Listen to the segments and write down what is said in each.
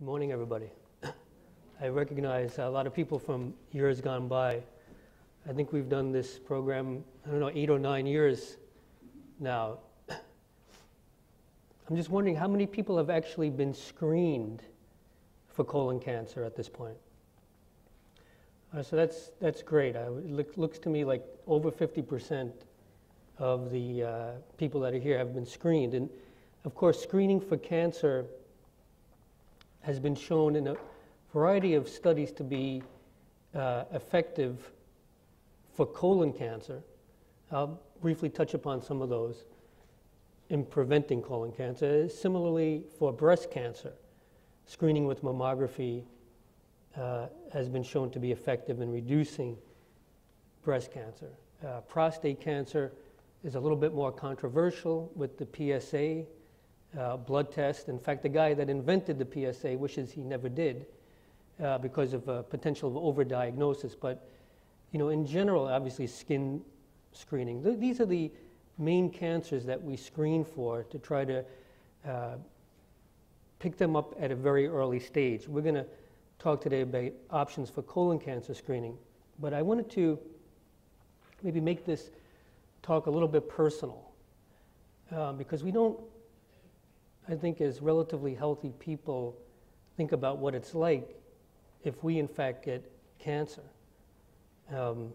Good morning, everybody. I recognize a lot of people from years gone by. I think we've done this program, I don't know, 8 or 9 years now. I'm just wondering how many people have actually been screened for colon cancer at this point. So that's great. It looks to me like over 50% of the people that are here have been screened. And of course, screening for cancer has been shown in a variety of studies to be effective for colon cancer. I'll briefly touch upon some of those in preventing colon cancer. Similarly, for breast cancer, screening with mammography has been shown to be effective in reducing breast cancer. Prostate cancer is a little bit more controversial with the PSA blood test. In fact, the guy that invented the PSA wishes he never did because of potential overdiagnosis. But you know, in general, obviously, skin screening. These are the main cancers that we screen for to try to pick them up at a very early stage. We're going to talk today about options for colon cancer screening, but I wanted to maybe make this talk a little bit personal because we don't, I think, as relatively healthy people, think about what it's like if we in fact get cancer. And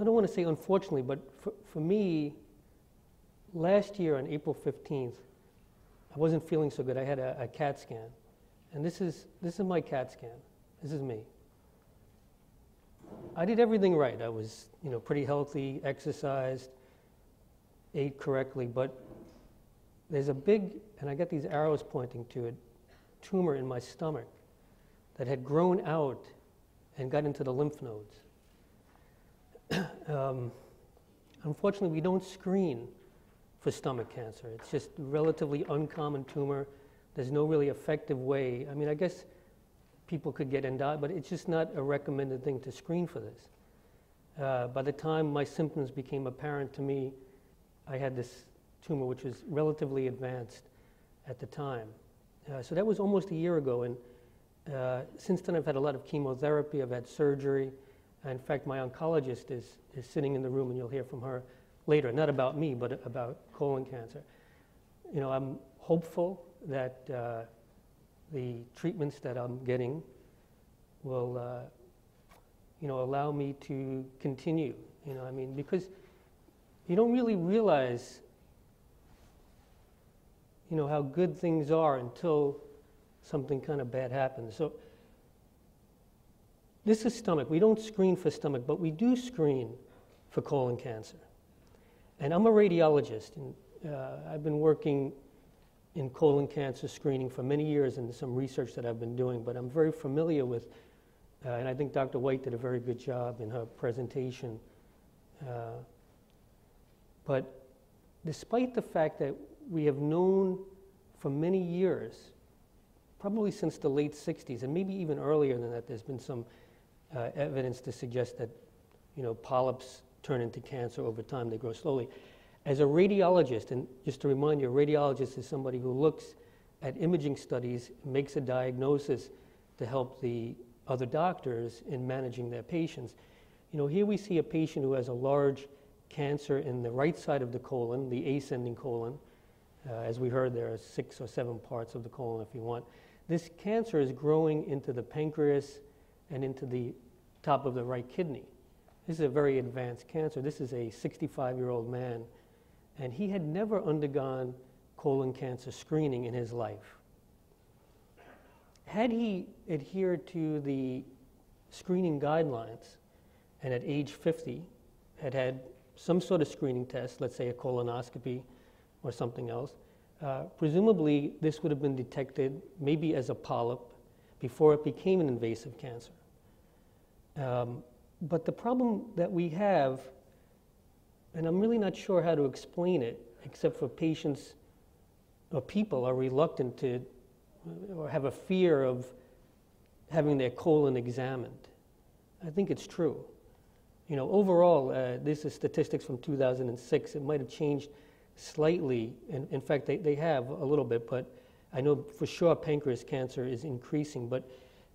I don't want to say unfortunately, but for me, last year on April 15th, I wasn't feeling so good. I had a CAT scan, and this is my CAT scan. This is me. I did everything right. I was, you know, pretty healthy, exercised, ate correctly, but there's a big, and I got these arrows pointing to it, tumor in my stomach that had grown out and got into the lymph nodes. Unfortunately, we don't screen for stomach cancer. It's just a relatively uncommon tumor. There's no really effective way. I mean, I guess people could get endoscopy, but it's just not a recommended thing to screen for this. By the time my symptoms became apparent to me, I had this tumor, which was relatively advanced at the time. So that was almost a year ago, and since then I've had a lot of chemotherapy, I've had surgery. In fact, my oncologist is sitting in the room, and you'll hear from her later, not about me, but about colon cancer. You know, I'm hopeful that the treatments that I'm getting will, you know, allow me to continue. You know, I mean, because you don't really realize, you know, how good things are until something kind of bad happens. So this is stomach. We don't screen for stomach, but we do screen for colon cancer. And I'm a radiologist, and I've been working in colon cancer screening for many years and some research that I've been doing, but I'm very familiar with, and I think Dr. White did a very good job in her presentation. But despite the fact that we have known for many years, probably since the late 60s, and maybe even earlier than that, there's been some evidence to suggest that, you know, polyps turn into cancer over time. They grow slowly. As a radiologist, and just to remind you, a radiologist is somebody who looks at imaging studies, makes a diagnosis to help the other doctors in managing their patients. You know, here we see a patient who has a large cancer in the right side of the colon, the ascending colon. As we heard, there are 6 or 7 parts of the colon if you want. This cancer is growing into the pancreas and into the top of the right kidney. This is a very advanced cancer. This is a 65-year-old man, and he had never undergone colon cancer screening in his life. Had he adhered to the screening guidelines and at age 50 had had some sort of screening test, let's say a colonoscopy or something else, presumably this would have been detected maybe as a polyp before it became an invasive cancer. But the problem that we have, and I'm really not sure how to explain it, except for patients or people are reluctant to or have a fear of having their colon examined. I think it's true. You know, overall, this is statistics from 2006. It might have changed slightly, and in fact, they have a little bit, but I know for sure pancreas cancer is increasing, but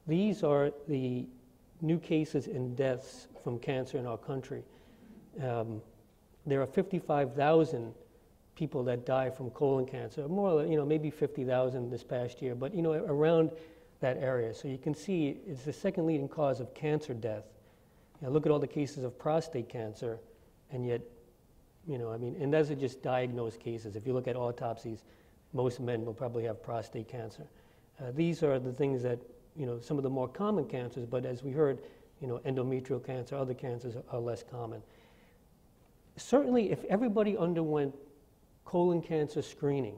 these are the new cases and deaths from cancer in our country. There are 55,000 people that die from colon cancer, more or less, maybe 50,000 this past year, but around that area. So you can see it's the second leading cause of cancer death. Now look at all the cases of prostate cancer, and yet, and those are just diagnosed cases. If you look at autopsies, most men will probably have prostate cancer. These are the things that, some of the more common cancers, but as we heard, endometrial cancer, other cancers are less common. Certainly, if everybody underwent colon cancer screening,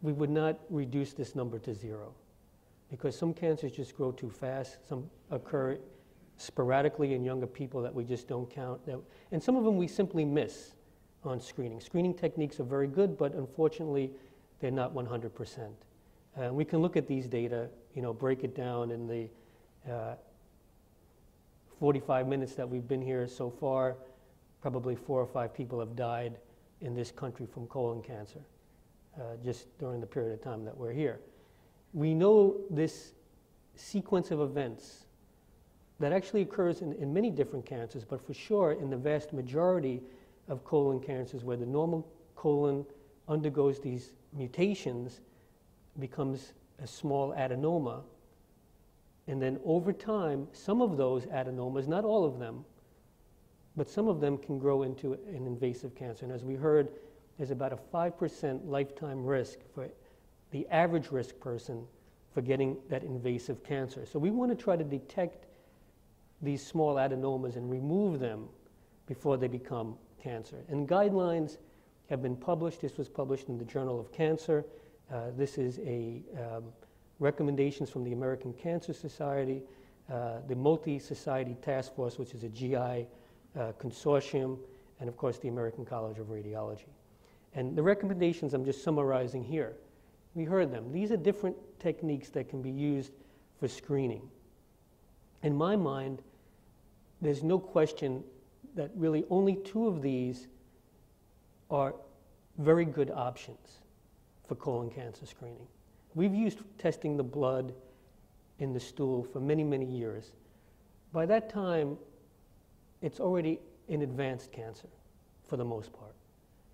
we would not reduce this number to zero, because some cancers just grow too fast. Some occur sporadically in younger people that we just don't count. And some of them we simply miss on screening. Screening techniques are very good, but unfortunately, they're not 100%. We can look at these data, break it down in the 45 minutes that we've been here so far. Probably 4 or 5 people have died in this country from colon cancer just during the period of time that we're here. We know this sequence of events that actually occurs in many different cancers, but for sure in the vast majority of colon cancers where the normal colon undergoes these mutations, becomes a small adenoma. And then over time, some of those adenomas, not all of them, but some of them can grow into an invasive cancer. And as we heard, there's about a 5% lifetime risk for the average risk person for getting that invasive cancer. So we want to try to detect these small adenomas and remove them before they become cancer. And guidelines have been published. This was published in the Journal of Cancer. This is a recommendations from the American Cancer Society, the Multi-Society task force, which is a GI consortium, and of course the American College of Radiology. And the recommendations I'm just summarizing here. We heard them. These are different techniques that can be used for screening. In my mind, there's no question that really only 2 of these are very good options for colon cancer screening. We've used testing the blood in the stool for many, many years. By that time, it's already an advanced cancer for the most part.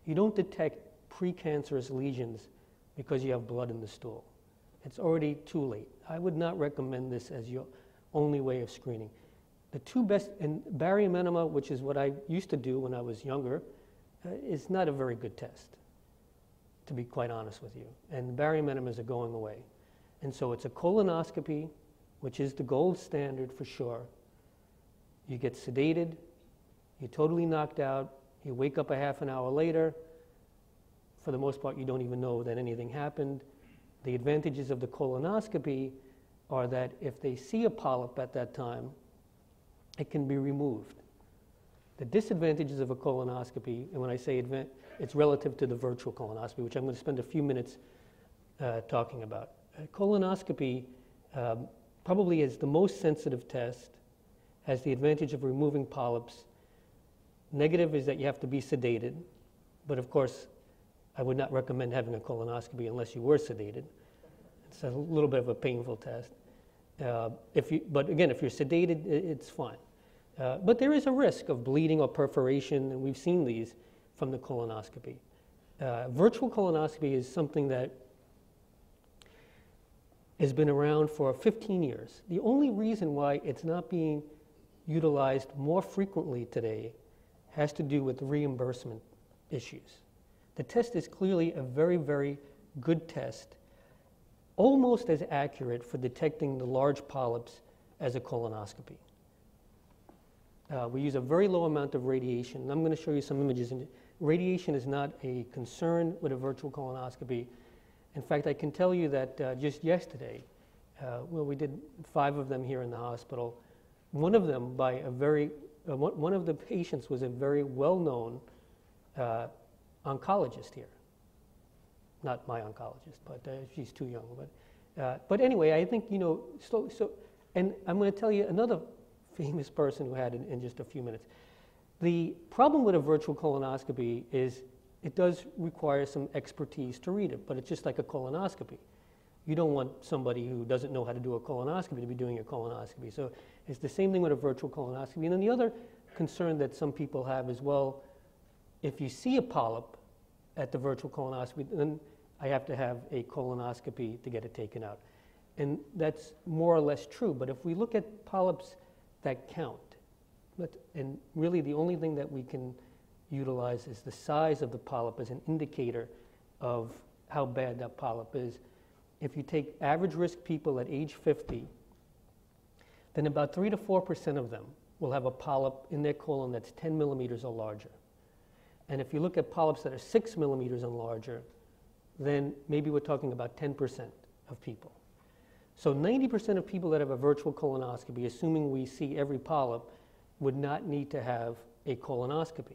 You don't detect precancerous lesions because you have blood in the stool. It's already too late. I would not recommend this as your only way of screening. The 2 best, and barium enema, which is what I used to do when I was younger, is not a very good test, to be quite honest with you. And barium enemas are going away. And so it's a colonoscopy, which is the gold standard for sure. You get sedated, you're totally knocked out, you wake up a ½ hour later. For the most part, you don't even know that anything happened. The advantages of the colonoscopy are that if they see a polyp at that time, it can be removed. The disadvantages of a colonoscopy, and when I say it's relative to the virtual colonoscopy, which I'm going to spend a few minutes talking about. Colonoscopy probably is the most sensitive test, has the advantage of removing polyps. Negative is that you have to be sedated, but of course, I would not recommend having a colonoscopy unless you were sedated. It's a little bit of a painful test. But again, if you're sedated, it's fine. But there is a risk of bleeding or perforation, and we've seen these from the colonoscopy. Virtual colonoscopy is something that has been around for 15 years. The only reason why it's not being utilized more frequently today has to do with reimbursement issues. The test is clearly a very, very good test, almost as accurate for detecting the large polyps as a colonoscopy. We use a very low amount of radiation. I'm going to show you some images. Radiation is not a concern with a virtual colonoscopy. In fact, I can tell you that just yesterday, we did 5 of them here in the hospital. One of them by a very, one of the patients was a very well-known oncologist here. Not my oncologist, but she's too young. But anyway, I think, and I'm going to tell you another famous person who had it in just a few minutes. The problem with a virtual colonoscopy is it does require some expertise to read it, but it's just like a colonoscopy. You don't want somebody who doesn't know how to do a colonoscopy to be doing a colonoscopy. So it's the same thing with a virtual colonoscopy. And then the other concern that some people have is, well, if you see a polyp at the virtual colonoscopy, then I have to have a colonoscopy to get it taken out. And that's more or less true. But if we look at polyps that count, and really the only thing that we can utilize is the size of the polyp as an indicator of how bad that polyp is. If you take average risk people at age 50, then about 3 to 4% of them will have a polyp in their colon that's 10 millimeters or larger. And if you look at polyps that are 6 millimeters and larger, then maybe we're talking about 10% of people. So 90% of people that have a virtual colonoscopy, assuming we see every polyp, would not need to have a colonoscopy.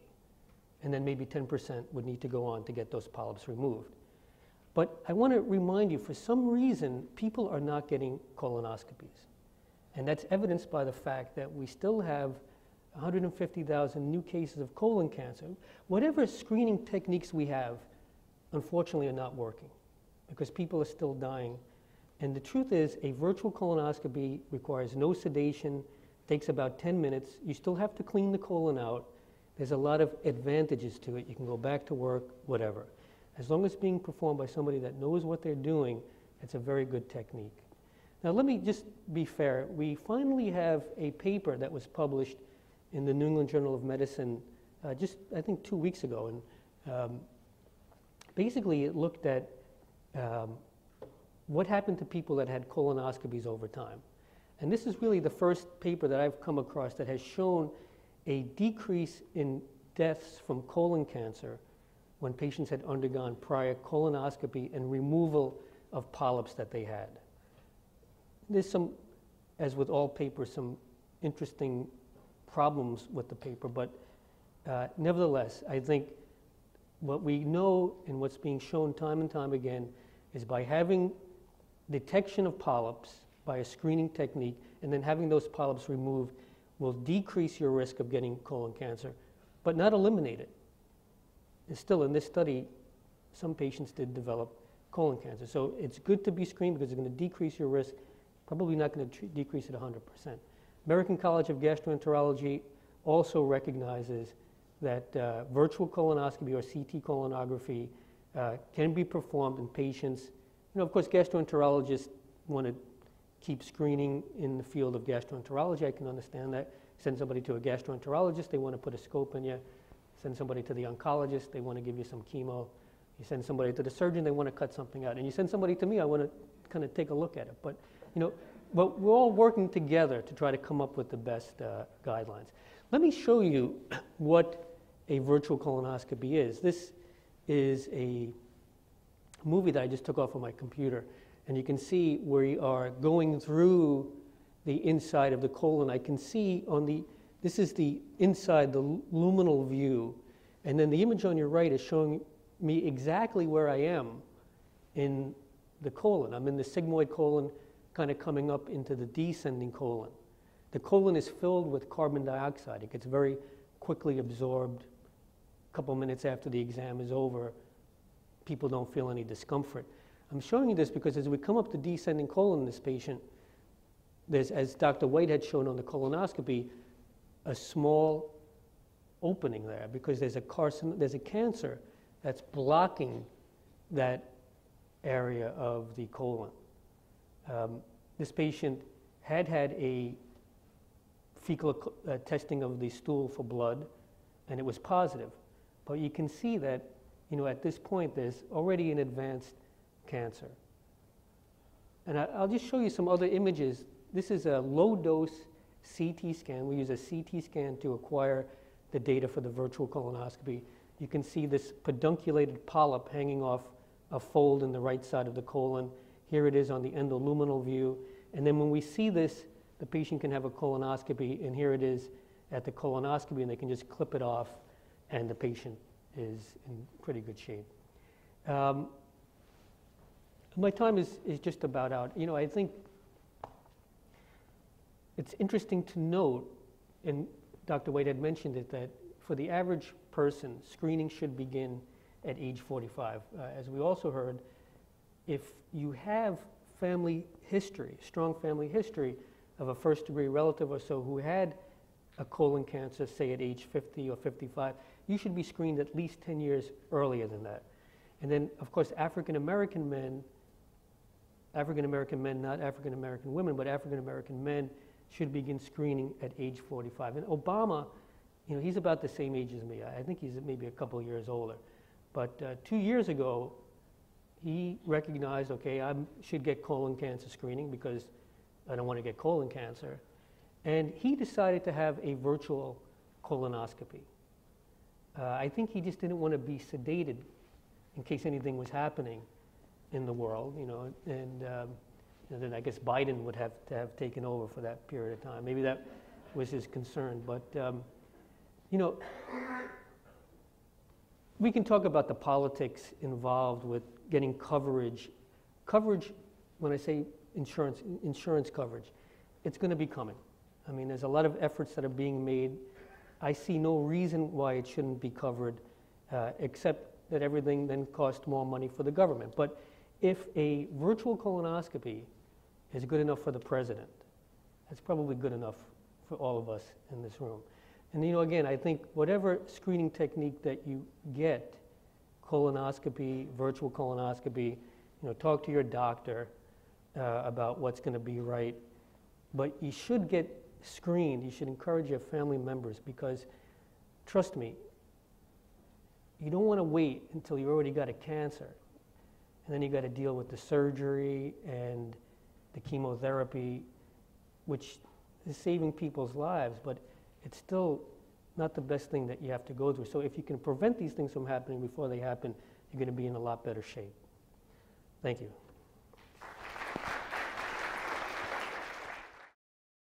And then maybe 10% would need to go on to get those polyps removed. But I want to remind you, for some reason, people are not getting colonoscopies. And that's evidenced by the fact that we still have 150,000 new cases of colon cancer. Whatever screening techniques we have, unfortunately, are not working because people are still dying. And the truth is, a virtual colonoscopy requires no sedation, takes about 10 minutes. You still have to clean the colon out. There's a lot of advantages to it. You can go back to work, whatever. As long as it's being performed by somebody that knows what they're doing, it's a very good technique. Now, let me just be fair. We finally have a paper that was published in the New England Journal of Medicine just, I think, 2 weeks ago. And basically, it looked at what happened to people that had colonoscopies over time. And this is really the first paper that I've come across that has shown a decrease in deaths from colon cancer when patients had undergone prior colonoscopy and removal of polyps that they had. There's some, as with all papers, some interesting problems with the paper, but nevertheless, I think what we know and what's being shown time and time again is by having detection of polyps by a screening technique and then having those polyps removed will decrease your risk of getting colon cancer, but not eliminate it. And still, in this study, some patients did develop colon cancer. So it's good to be screened because it's going to decrease your risk, probably not going to decrease it 100%. American College of Gastroenterology also recognizes that virtual colonoscopy or CT colonography can be performed in patients. You know, of course, gastroenterologists want to keep screening in the field of gastroenterology. I can understand that. Send somebody to a gastroenterologist, they want to put a scope in you. Send somebody to the oncologist, they want to give you some chemo. You send somebody to the surgeon, they want to cut something out. And you send somebody to me, I want to kind of take a look at it. But, you know, but we're all working together to try to come up with the best guidelines. Let me show you what a virtual colonoscopy is. This is a movie that I just took off of my computer. And you can see we are going through the inside of the colon. I can see on the, this is the inside, the luminal view. And then the image on your right is showing me exactly where I am in the colon. I'm in the sigmoid colon, kind of coming up into the descending colon. The colon is filled with carbon dioxide. It gets very quickly absorbed. A couple minutes after the exam is over, people don't feel any discomfort. I'm showing you this because as we come up the descending colon in this patient, there's, as Dr. White had shown on the colonoscopy, a small opening there because there's a cancer that's blocking that area of the colon. This patient had a fecal testing of the stool for blood, and it was positive. But you can see that, you know, at this point, there's already an advanced cancer. And I'll just show you some other images. This is a low-dose CT scan. We use a CT scan to acquire the data for the virtual colonoscopy. You can see this pedunculated polyp hanging off a fold in the right side of the colon. Here it is on the endoluminal view. And then when we see this, the patient can have a colonoscopy, and here it is at the colonoscopy, and they can just clip it off, and the patient is in pretty good shape. My time is just about out. You know, I think it's interesting to note, and Dr. White had mentioned it, that for the average person, screening should begin at age 45. As we also heard, if you have family history, strong family history of a first-degree relative or so who had a colon cancer, say at age 50 or 55, you should be screened at least 10 years earlier than that. And then, of course, African-American men, not African-American women, but African-American men should begin screening at age 45. And Obama, you know, he's about the same age as me. I think he's maybe a couple of years older. But 2 years ago, he recognized, okay, I should get colon cancer screening because I don't want to get colon cancer. And he decided to have a virtual colonoscopy. I think he just didn't want to be sedated in case anything was happening in the world, you know, and then I guess Biden would have to have taken over for that period of time. Maybe that was his concern, but, you know, we can talk about the politics involved with getting coverage. Coverage, when I say insurance coverage, it's going to be coming. I mean, there's a lot of efforts that are being made. I see no reason why it shouldn't be covered, except that everything then costs more money for the government. But if a virtual colonoscopy is good enough for the president, that's probably good enough for all of us in this room. And you know, again, I think whatever screening technique that you get, colonoscopy, virtual colonoscopy, you know, talk to your doctor about what's going to be right. But you should get screened. You should encourage your family members because, trust me, you don't want to wait until you already got a cancer. And then you got to deal with the surgery and the chemotherapy, which is saving people's lives, but it's still not the best thing that you have to go through. So if you can prevent these things from happening before they happen, you're going to be in a lot better shape. Thank you.